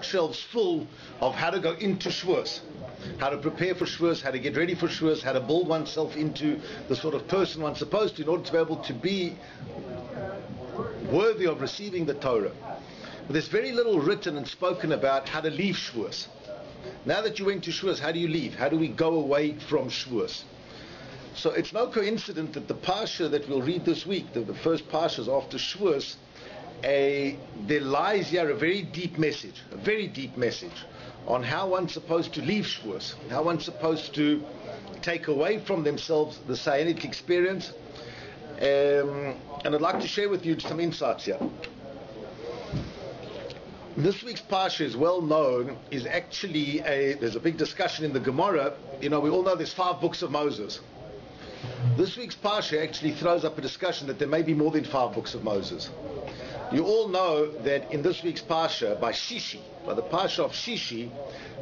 bookshelves full of how to go into Shavuos, how to prepare for Shavuos, how to get ready for Shavuos, how to build oneself into the sort of person one's supposed to in order to be able to be worthy of receiving the Torah. But there's very little written and spoken about how to leave Shavuos. Now that you went to Shavuos, how do you leave? How do we go away from Shavuos? So it's no coincidence that the Parsha that we'll read this week, the first Parsha after Shavuos, there lies here a very deep message on how one's supposed to leave Shavuos, how one's supposed to take away from themselves the Sinaitic experience. And I'd like to share with you some insights here. This week's Parsha is well known, is actually there's a big discussion in the Gemara. You know, we all know there's 5 books of Moses. This week's Parsha actually throws up a discussion that there may be more than 5 books of Moses. You all know that in this week's Parsha, by the Parsha of Shishi,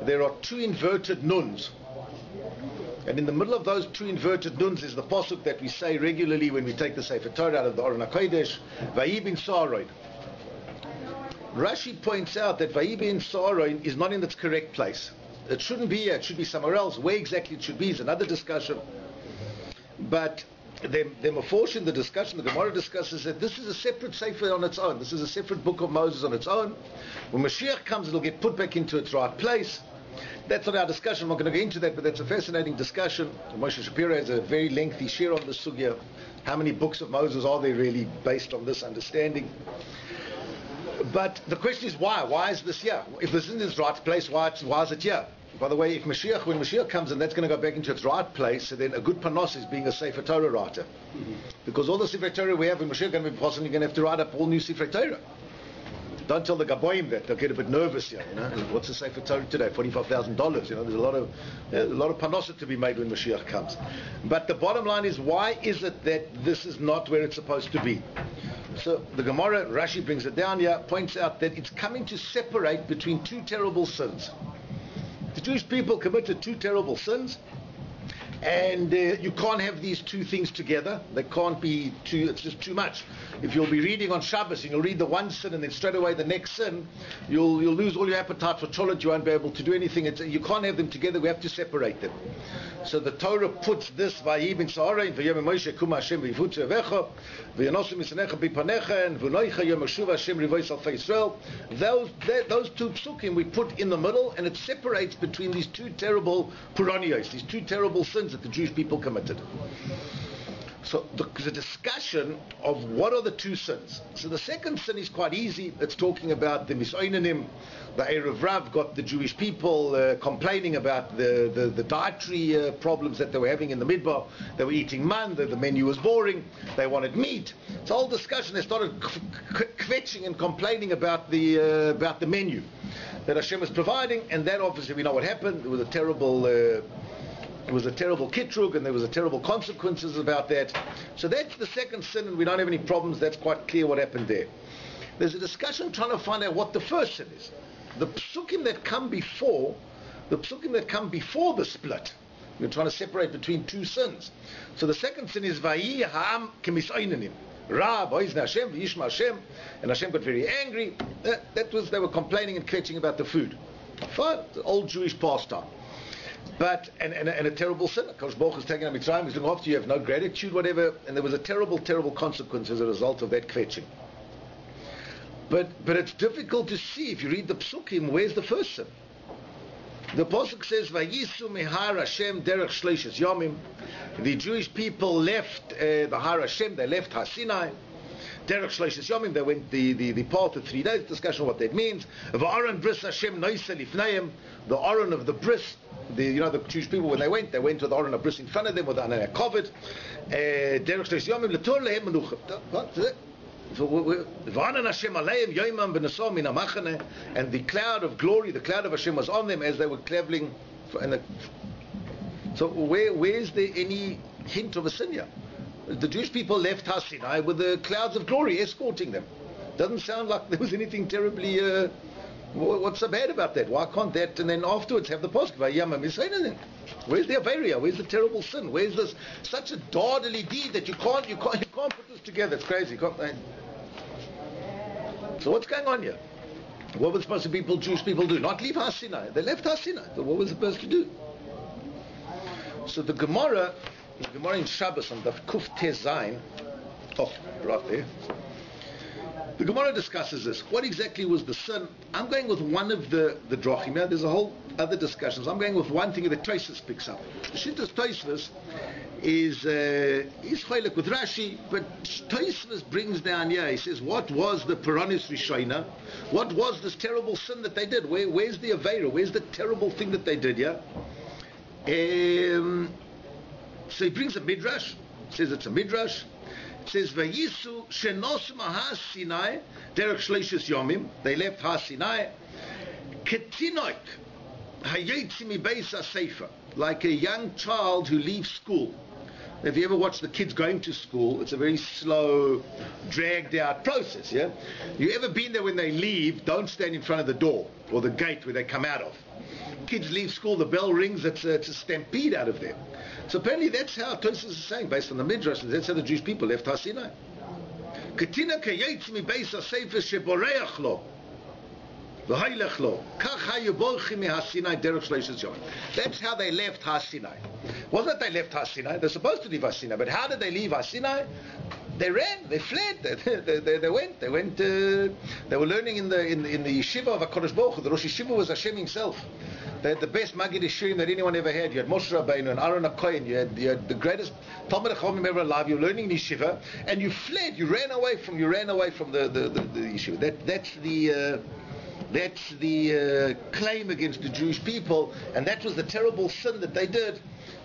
there are 2 inverted nuns. And in the middle of those 2 inverted nuns is the Pasuk that we say regularly when we take the Sefer Torah out of the Aron Kodesh, Vaibin Saroid. Rashi points out that Vaibin Saroid is not in its correct place. It shouldn't be here, it should be somewhere else. Where exactly it should be is another discussion. But the Meforshim, the Gemara discusses that this is a separate Sefer on its own. This is a separate book of Moses on its own. When Mashiach comes, it'll get put back into its right place. That's not our discussion. I'm not going to go into that, but that's a fascinating discussion. Moshe Shapiro has a very lengthy share on the sugya. How many books of Moses are there really based on this understanding? But the question is why? Why is this here? If this isn't its right place, why is it here? By the way, if Mashiach, when Mashiach comes in, that's going to go back into its right place, and then a good panos is being a Sefer Torah writer. Because all the Sefer Torah we have in Mashiach are going to be possibly going to have to write up all new Sefer Torah. Don't tell the Gaboim that, they'll get a bit nervous here, you know. What's the Sefer Torah today? $45,000, you know, there's a lot of panos to be made when Mashiach comes. But the bottom line is, why is it that this is not where it's supposed to be? So the Gemara, Rashi brings it down here, points out that it's coming to separate between 2 terrible sins. The Jewish people committed 2 terrible sins, and you can't have these 2 things together. They can't be too, it's just too much. If you'll be reading on Shabbos and you'll read the one sin and then straight away the next sin, you'll lose all your appetite for cholot, you won't be able to do anything. You can't have them together, we have to separate them. So the Torah puts this, Vayibin Saroid, Vayom Moshe Kum Hashem V'yivutzu Avecha, V'yanosu Misanecha B'panecha, and V'noicha Yom Hashuv Hashem Rivois Alfei Yisrael. Those 2 psukim we put in the middle, and it separates between these 2 terrible puranios, these 2 terrible sins that the Jewish people committed. So there's a discussion of what are the 2 sins. So the second sin is quite easy. It's talking about the misoinanim. The Erev Rav got the Jewish people complaining about the dietary problems that they were having in the Midbar. They were eating man, the menu was boring, they wanted meat. It's a whole discussion. They started kvetching and complaining about the menu that Hashem was providing, and that obviously we know what happened. It was a terrible... It was a terrible kitrug, and there was a terrible consequences about that. So that's the second sin, and we don't have any problems. That's quite clear what happened there. There's a discussion trying to find out what the first sin is. The psukim that come before the split, we're trying to separate between 2 sins. So the second sin is Vayi Ha'am Kemisaynanim. Ra, Vayizna Hashem, Vayishma Hashem, and Hashem got very angry. That was they were complaining and kvetching about the food. Fine, old Jewish pastime. But, and a terrible sin. Kosh Baruch is taking a Mitzrayim, he's looking after you, have no gratitude, whatever. And there was a terrible, terrible consequence as a result of that kvetching. But it's difficult to see, if you read the psukim, where's the first sin? The Pasuk says, Vayisu mi Har Hashem Derek Shlai Shes Yomim. The Jewish people left the Har Hashem, they left Har Sinai. Derek Shlai Shes Yomim, they went the path of 3 days, discussion of what that means. V'aron bris Hashem noisa lifneim, the Aron of the bris. The Jewish people, when they went to the Aron of bris in front of them with the Anan HaKavod. Derek Shlai Shes Yomim l'tor lehem menucha. And the cloud of glory, the cloud of Hashem was on them as they were traveling. So where is there any hint of a sin here? The Jewish people left Har Sinai with the clouds of glory escorting them. Doesn't sound like there was anything terribly... what's so bad about that? Why can't that? And then afterwards have the Pasuk. Where's the Averia? Where's the terrible sin? Where's this such a dawdly deed that you can't put this together? It's crazy. So what's going on here? What were supposed to people, Jewish people, do? Not leave Har Sinai. They left Har Sinai. So what was supposed to do? So the Gemara in Shabbos on the Kuf Tezayin, right there. The Gemara discusses this. What exactly was the sin? I'm going with one of the drachim. Now, there's a whole other discussions. I'm going with one thing that Tosfos picks up. Shittas Tosfos is chaylik with Rashi, but Tosfos brings down here. He says, what was the Peranos Rishona? What was this terrible sin that they did? Where's the Aveira? Where's the terrible thing that they did? Yeah. So he brings a midrash. Says it's a midrash. Says vayisu shenosma Har Sinai Derek Shlai Shes Yomim. They left Har Sinai ketinoik hayetzi mi beis hasefer, like a young child who leaves school. If you ever watch the kids going to school, it's a very slow, dragged out process. Yeah, you ever been there? When they leave, don't stand in front of the door or the gate where they come out of. Kids leave school, the bell rings, it's a stampede out of there. So apparently that's how Tosfos is saying, based on the Midrash, and that's how the Jewish people left Har Sinai. That's how they left Har Sinai. Wasn't that they left Har Sinai? They're supposed to leave Har Sinai, but how did they leave Har Sinai? They ran, they fled, they were learning in the yeshiva of HaKadosh Baruch Hu. The Rosh Yeshiva was Hashem himself. They had the best Magid Eshirim that anyone ever had. You had Moshe Rabbeinu and Aaron HaKohen. You had the greatest Talmid HaChomim ever alive. You were learning in yeshiva, and you fled, you ran away from the yeshiva. That's the claim against the Jewish people, and that was the terrible sin that they did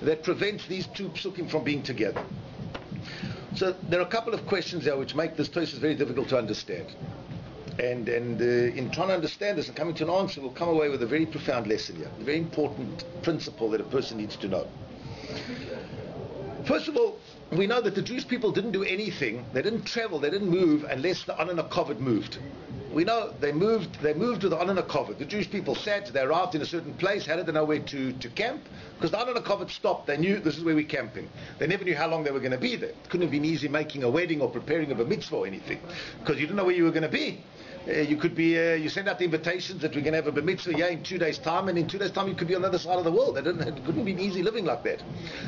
that prevents these two psukim from being together. So there are a couple of questions there which make this Tosfos very difficult to understand. And in trying to understand this and coming to an answer, we'll come away with a very profound lesson here, a very important principle that a person needs to know. First of all, we know that the Jewish people didn't do anything. They didn't travel, they didn't move unless the Anan HaKavod moved. We know they moved with the Anan HaKavod. The Jewish people sat, they arrived in a certain place. How did they know where to camp? Because the Anan HaKavod stopped, they knew this is where we're camping. They never knew how long they were going to be there. It couldn't have been easy making a wedding or preparing of a mitzvah or anything, because you didn't know where you were going to be. You send out the invitations that we're going to have a bar mitzvah in 2 days' time, and in 2 days' time you could be on the other side of the world. It couldn't be easy living like that.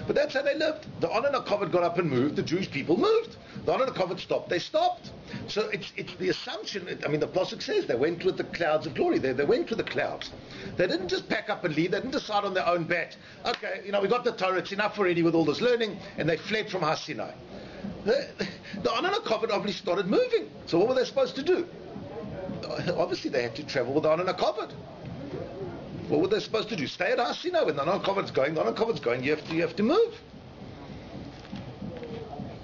But that's how they lived. The Anan HaKavod got up and moved. The Jewish people moved. The Anan HaKavod stopped. They stopped. So it's the assumption. The Pasuk says they went with the clouds of glory. They went with the clouds. They didn't just pack up and leave. They didn't decide on their own bat. Okay, we got the Torah. It's enough already with all this learning, and they fled from Har Sinai. The Anan HaKavod obviously started moving. So what were they supposed to do? Obviously they had to travel with the Anan HaKavod. What were they supposed to do? Stay at Har Sinai when the Anan HaKavod's going. The Anan HaKavod's going. You have to move.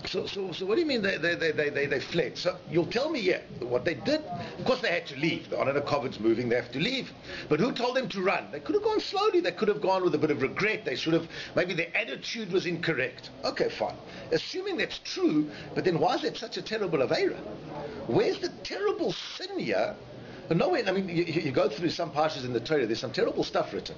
So what do you mean they fled? So you'll tell me, yeah, what they did. Of course they had to leave. The Anan HaKavod's moving. They have to leave. But who told them to run? They could have gone slowly. They could have gone with a bit of regret. They should have. Maybe their attitude was incorrect. Okay, fine. Assuming that's true, but then why is that such a terrible aveira? Where's the terrible sin here? Nowhere. You go through some parshas in the Torah. There's some terrible stuff written.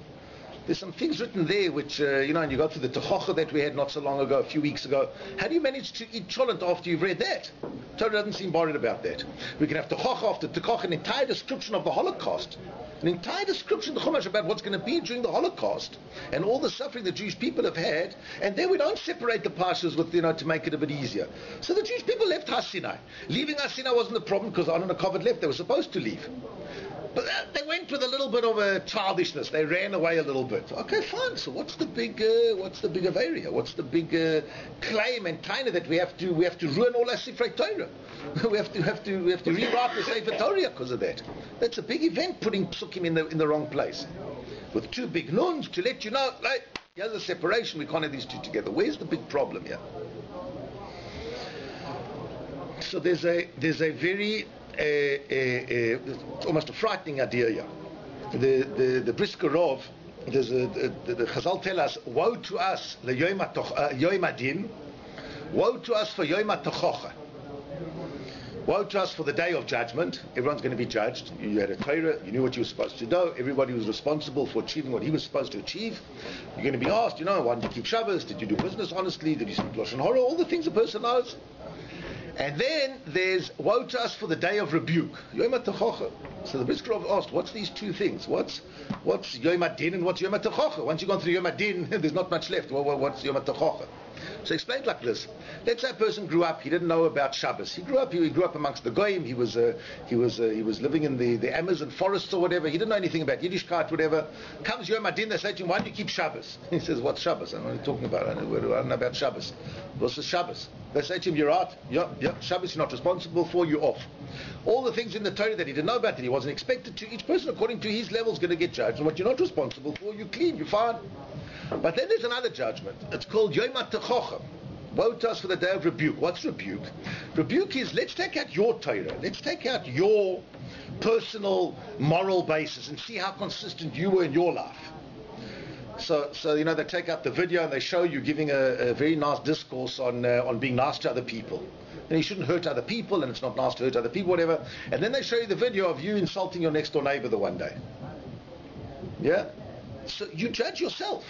There's some things written there which, and you go through the tukhoche that we had not so long ago, a few weeks ago. How do you manage to eat cholent after you've read that? Torah doesn't seem worried about that. We can have tukhoche after tukhoche, an entire description of the Holocaust. An entire description of the Chumash about what's going to be during the Holocaust and all the suffering the Jewish people have had. And then we don't separate the parshas with, to make it a bit easier. So the Jewish people left Har Sinai. Leaving Har Sinai wasn't a problem because Anan HaKavod left. They were supposed to leave. But they went with a little bit of a childishness. They ran away a little bit. Okay, fine. So what's the big area? What's the big claim and taina that we have to ruin all our Sefer Torah? We have to rewrite the Sefer Torah because of that. That's a big event, putting psukim in the wrong place, with two big nuns to let you know, like, here's a separation. We can't have these two together. Where's the big problem here? So there's a very almost a frightening idea here. The Briskerov, the Chazal tell us, woe to us le Yom HaDin, woe to us for Yom HaTochacha, woe to us for the day of judgment. Everyone's going to be judged. You had a Torah, you knew what you were supposed to do, everybody was responsible for achieving what he was supposed to achieve. You're going to be asked, why did you keep Shabbos, did you do business honestly, did you speak Lashon Hara, all the things a person knows. And then there's woe to us for the day of rebuke. Yom HaTochacha. So the Briskerov asked, what's these two things? What's Yom HaDin and what's Yom HaTochacha? Once you go through Yom HaDin, there's not much left. What's Yom HaTochacha? So explained like this. Let's say a person grew up, he didn't know about Shabbos. He grew up amongst the Goyim. He was living in the Amazon forests or whatever. He didn't know anything about Yiddishkeit, whatever. Comes Yom HaDin, they say to him, why do you keep Shabbos? He says, what's Shabbos? I don't know what you're talking about. I don't know about Shabbos. What's the Shabbos? They say to him, you're out. Shabbos you're not responsible for, you're off. All the things in the Torah that he didn't know about, that he wasn't expected to, each person according to his level is going to get judged. And what you're not responsible for, you clean, you fine. But then there's another judgment. It's called Yom HaTochacha. Woe to us for the day of rebuke. What's rebuke? Rebuke is, let's take out your Torah. Let's take out your personal moral basis and see how consistent you were in your life. So you know, they take out the video and they show you giving a very nice discourse on being nice to other people. And you shouldn't hurt other people, and it's not nice to hurt other people, whatever. And then they show you the video of you insulting your next door neighbor the one day. Yeah? So you judge yourself.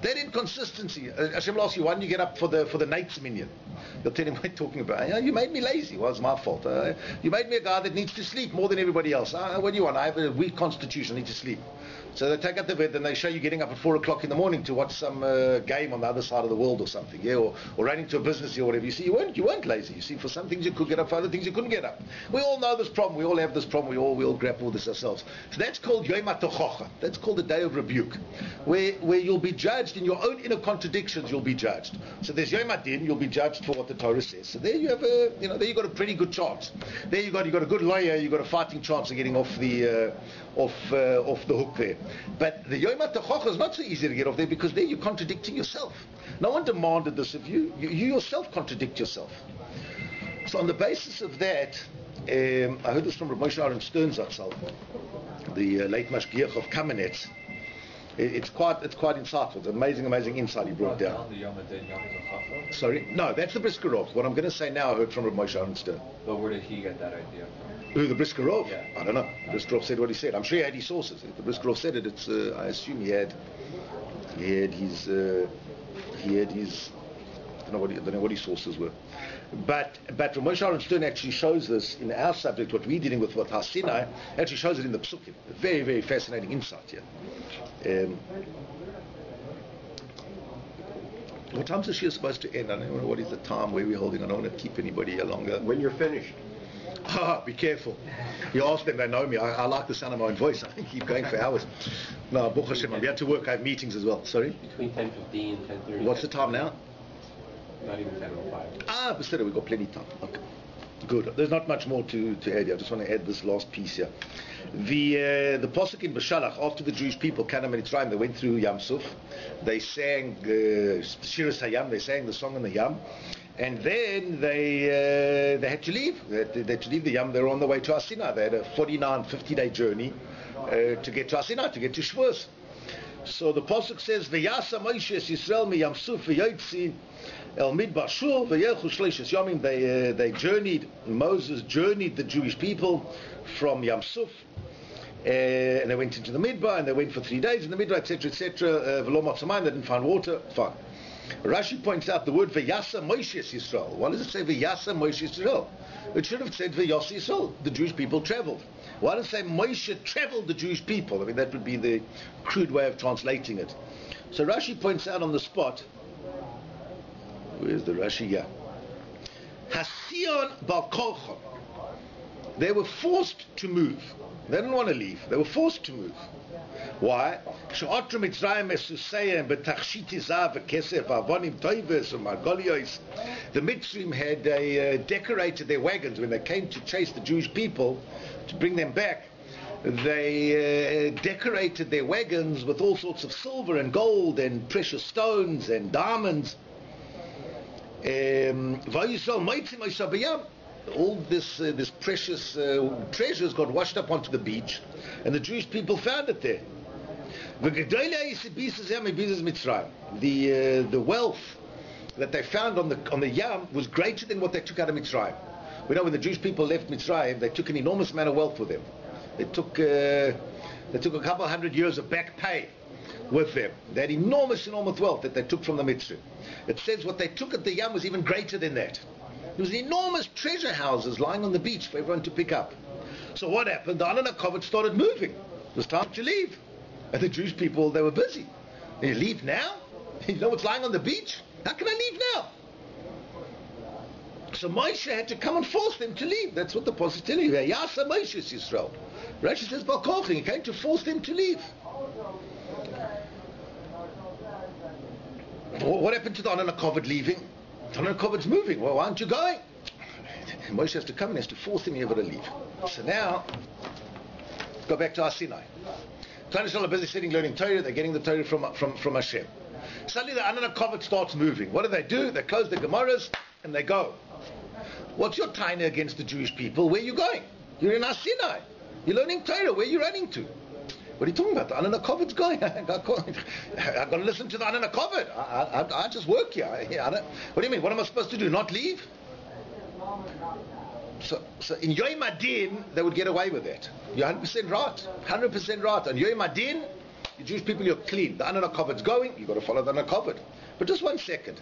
That inconsistency. Hashem will ask you, why don't you get up for the Nate's minion? You'll tell him what you're talking about. You made me lazy. Well, it's my fault. You made me a guy that needs to sleep more than everybody else. What do you want? I have a weak constitution. I need to sleep. So they take out the bed and they show you getting up at 4 o'clock in the morning to watch some game on the other side of the world or something. Yeah, or running to a business or whatever. You see, you weren't lazy. You see, for some things you could get up, for other things you couldn't get up. We all know this problem. We all have this problem. We all grapple with this ourselves. So that's called Yom HaTochacha. That's called the day of rebuke, where you'll be judged in your own inner contradictions. You'll be judged. So there's Yom HaDin. You'll be judged for what the Torah says. So there you have there you got a pretty good chance. There you got a good lawyer. You got a fighting chance of getting off the hook there. But the Yom HaTochacha is not so easy to get off there, because there you're contradicting yourself. No one demanded this of you. You yourself contradict yourself. So on the basis of that, I heard this from Rabbi Moshe Aron Sternzetzel, the late Mashgiach of Kamenetz. It's quite insightful. It's amazing insight he brought down. Sorry? No, that's the Briskerov. What I'm going to say now I heard from Rabbi Moshe Aron Stern. But where did he get that idea from? Who, the Briskerov? Yeah. I don't know. Briskerov said what he said. I'm sure he had his sources. If the Briskerov said it, it's, I assume he had his I don't know what his sources were. But Rabbi Moshe Aron Stern actually shows this in our subject, what we're dealing with Har Sinai, actually shows it in the Psukim. Very fascinating insight here. What time is the shiur supposed to end? I don't know what is the time where we're holding. I don't want to keep anybody here longer. When you're finished. Be careful. You ask them, they know me. I like the sound of my own voice. I can keep going for hours. No, Baruch Hashem, I'm to work. I have meetings as well. Sorry? Between 10:15 and 10:30. What's the time now? Not even 10:05. But still, we've got plenty of time. Okay. Good. There's not much more to add here. I just want to add this last piece here. The Pasuk in Bashalach, after the Jewish people, Canaan and Mitzrayim, they went through Yam Suf. They sang Shiras HaYam, they sang the song in the Yam. And then they had to leave. They had to leave the Yam. They were on the way to Asina. They had a 50-day journey to get to Asina, to get to Shavuos. So the Pasuk says, VeYasa Moishe Israel mi Yam Suf VeYaitzi El Midbar Shul Derek Shlai Shes Yomim. They journeyed. Moses journeyed the Jewish people from Yam Suf, and they went into the Midbar, and they went for 3 days in the Midbar, etc., etc. They didn't find water. Fine. Rashi points out the word VeYasa Moishe Israel. Why does it say VeYasa Moishe Israel? It should have said VeYasa Israel. The Jewish people travelled. Why does it say Moshe travelled the Jewish people? I mean, that would be the crude way of translating it. So Rashi points out on the spot. Where's the Rashi? Yeah. Hasion Balkochon. They were forced to move. They didn't want to leave. They were forced to move. Why? The Mitzrayim had decorated their wagons when they came to chase the Jewish people, to bring them back. They decorated their wagons with all sorts of silver and gold and precious stones and diamonds. All this precious treasures got washed up onto the beach, and the Jewish people found it there. The wealth that they found on the Yam was greater than what they took out of Mitzrayim. We know when the Jewish people left Mitzrayim, they took an enormous amount of wealth with them. They took a couple hundred years of back pay with them. That enormous wealth that they took from the Mitzrayim. It says what they took at the Yam was even greater than that. There was enormous treasure houses lying on the beach for everyone to pick up. So what happened? The Anan HaKavod started moving. It was time to leave. And the Jewish people, they were busy. They leave now? You know what's lying on the beach? How can I leave now? So Moshe had to come and force them to leave. That's what the Pasuk is telling you. VeYasa Moishe Israel. Rashi says, tukhoche, he came to force them to leave. What happened to the Anan HaKavod leaving? The Anan HaKavod's moving. Well, why aren't you going? Moshe has to come and has to force him to leave. So now, go back to Sinai. Klal Yisrael are busy sitting learning Torah. They're getting the Torah from Hashem. Suddenly the Anan HaKavod starts moving. What do? They close the Gemaras and they go. What's your taina against the Jewish people? Where are you going? You're in Sinai. You're learning Torah. Where are you running to? What are you talking about? The Anan HaKavod's going. I've got to listen to the Anan HaKavod. I just work here. What do you mean? What am I supposed to do? Not leave? So in Yom HaDin, they would get away with that. You're 100% right. 100% right. On Yom HaDin, the Jewish people, you're clean. The Anan HaKavod's going. You've got to follow the Anan HaKavod. But just 1 second.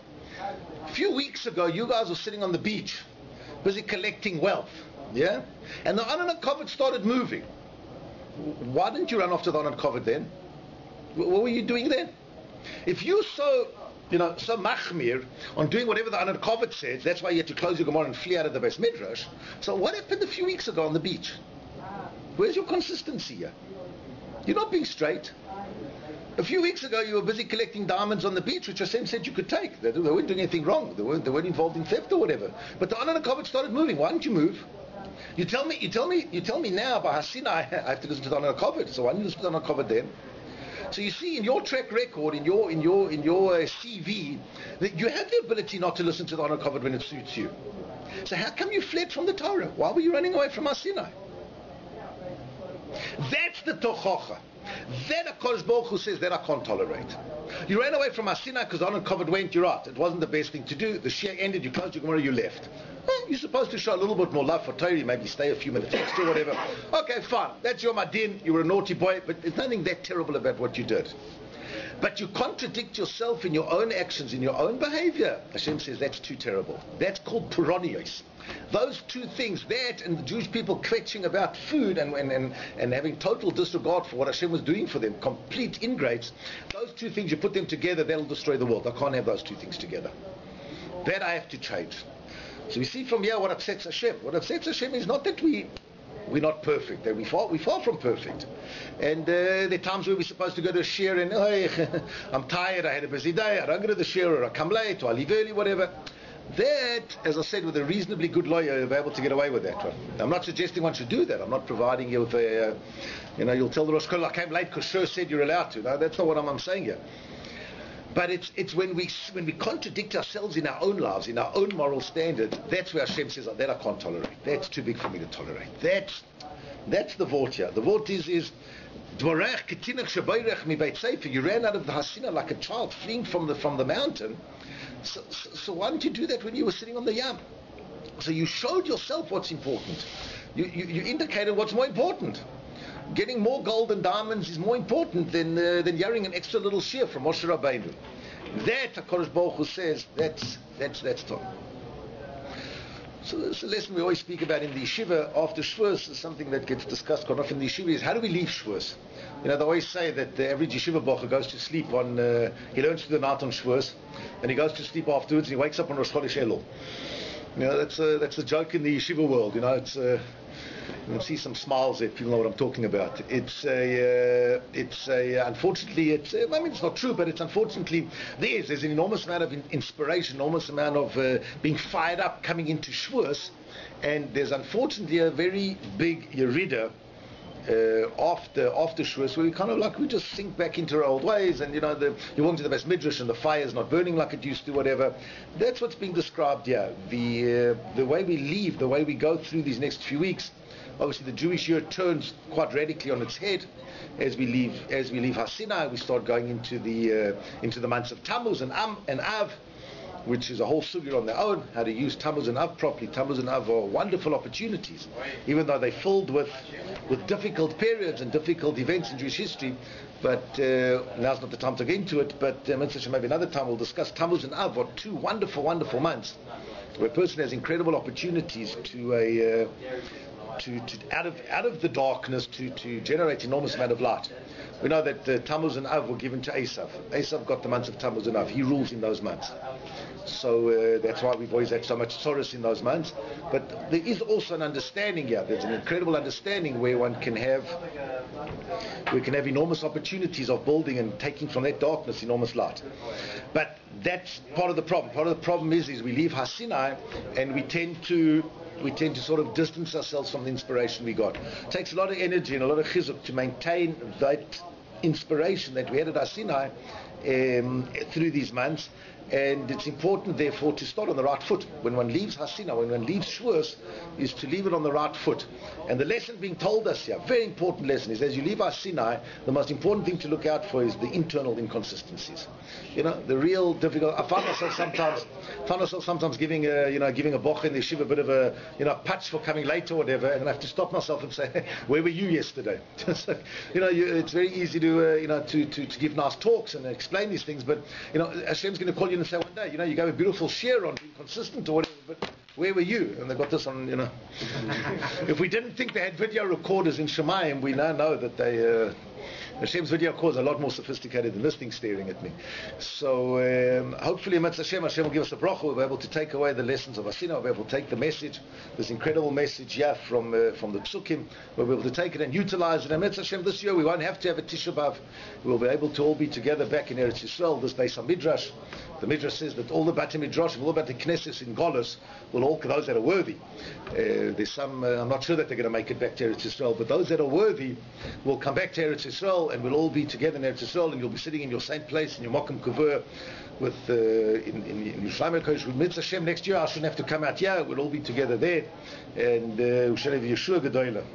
A few weeks ago, you guys were sitting on the beach, busy collecting wealth. Yeah? And the Anan HaKavod started moving. Why didn't you run off to the Anan HaKavod then? What were you doing then? If you're so machmir on doing whatever the Anan HaKavod says, that's why you had to close your Gemara and flee out of the Beis Midrash. So what happened a few weeks ago on the beach? Where's your consistency here? You're not being straight. A few weeks ago, you were busy collecting diamonds on the beach, which Hashem said you could take. They weren't doing anything wrong. They weren't involved in theft or whatever. But the Anan HaKavod started moving. Why didn't you move? You tell me now by Hasina I have to listen to the Anan HaKavod. So I didn't listen to the Anan HaKavod then. So you see in your track record, in your CV, that you have the ability not to listen to the Anan HaKavod when it suits you. So how come you fled from the Torah? Why were you running away from Hasina? That's the tukhoche. That HaKadosh Baruch Hu says that I can't tolerate. You ran away from Asina because the Anan HaKavod went, you're out. It wasn't the best thing to do. The Shia ended, you closed your Gemara, you left. Well, you're supposed to show a little bit more love for Torah, maybe stay a few minutes extra, whatever. Okay, fine. That's Yom HaDin. You were a naughty boy, but there's nothing that terrible about what you did. But you contradict yourself in your own actions, in your own behavior. Hashem says that's too terrible. That's called puronios. Those two things, that and the Jewish people kvetching about food and having total disregard for what Hashem was doing for them, complete ingrates, those two things, you put them together, that'll destroy the world. I can't have those two things together. That I have to change. So we see from here what upsets Hashem. What upsets Hashem is not that we're not perfect. We're far from perfect. And there are times where we're supposed to go to a shir and, oh, I'm tired, I had a busy day, I don't go to the shir, or I come late, or I leave early, whatever. That, as I said, with a reasonably good lawyer, you'll be able to get away with that one. I'm not suggesting one should do that. I'm not providing you with a, you'll tell the Rosh Kollel, I came late because Shur said you're allowed to. No, that's not what I'm saying here. But it's when we contradict ourselves in our own lives, in our own moral standards, that's where Hashem says, oh, that I can't tolerate. That's too big for me to tolerate. That's the vort here. The vort is you ran out of the Hasina like a child fleeing from the mountain. So why didn't you do that when you were sitting on the Yam? So you showed yourself what's important. You indicated what's more important. Getting more gold and diamonds is more important than hearing an extra little shear from Moshe Rabbeinu. That, HaKadosh Baruch Hu says, that's time. So this lesson we always speak about in the yeshiva after Shavuos is something that gets discussed quite often in the yeshiva is how do we leave Shavuos? They always say that the average yeshiva bocha goes to sleep on, he learns through the night on Shavuos, and he goes to sleep afterwards and he wakes up on Rosh Chodesh Elul. That's a joke in the yeshiva world, it's... You can see some smiles if people know what I'm talking about. It's not true, but it's unfortunately, there's an enormous amount of inspiration, enormous amount of being fired up coming into Shavuos, and there's unfortunately a very big yerida after Shavuos, where we we just sink back into our old ways, and you walk into the Beis Midrash and the fire's not burning like it used to, whatever. That's what's being described here. The way we leave, the way we go through these next few weeks. Obviously, the Jewish year turns quite radically on its head as we leave Har Sinai. We start going into the months of Tammuz and Av, which is a whole sugya on their own. How to use Tammuz and Av properly. Tammuz and Av are wonderful opportunities, even though they're filled with difficult periods and difficult events in Jewish history. But now's not the time to get into it. But maybe another time we'll discuss Tammuz and Av are two wonderful months where a person has incredible opportunities to. out of the darkness to generate enormous amount of light. We know that Tammuz and Av were given to Esav. Esav got the months of Tammuz and Av. He rules in those months. So that's why we've always had so much Torah in those months. But there is also an understanding here. There's an incredible understanding where one can have, enormous opportunities of building and taking from that darkness enormous light. But that's part of the problem. Part of the problem is we leave Har Sinai and we tend to sort of distance ourselves from the inspiration we got. It takes a lot of energy and a lot of chizuk to maintain that inspiration that we had at Har Sinai through these months, and it's important therefore to start on the right foot. When one leaves Har Sinai, when one leaves Shavuos, is to leave it on the right foot. And the lesson being told us here, very important lesson, is as you leave Har Sinai, the most important thing to look out for is the internal inconsistencies. You know, the real difficult. I find myself sometimes giving a boch in the shiva a bit of a patch for coming late or whatever, and I have to stop myself and say, where were you yesterday? So, it's very easy to give nice talks and explain these things, but Hashem's going to call you and say one day, you gave a beautiful share on being consistent or whatever, but where were you? And they got this on, If we didn't think they had video recorders in Shemayim, we now know that they, Hashem's video recorder is a lot more sophisticated than this thing staring at me. So hopefully, amidst Hashem will give us a bracha. We'll be able to take away the lessons of Har Sinai. We'll be able to take the message, this incredible message here from the Psukim. We'll be able to take it and utilize it. And amidst Hashem, this year we won't have to have a Tisha B'Av. We'll be able to all be together back in Eretz Yisrael. This Beis HaMidrash. The Midrash says that all the Bate Midrashim, all the Bate Knesses in Golos, will all those that are worthy. There's some, I'm not sure that they're going to make it back to Eretz Yisrael, but those that are worthy will come back to Eretz Yisrael, and we'll all be together in Eretz Yisrael, and you'll be sitting in your same place in your Mokum Kavur with in Yerushalayim HaKodesh with Mitzvah Hashem. Next year I shouldn't have to come out here. We'll all be together there, and we shall have Yeshua Gedolah.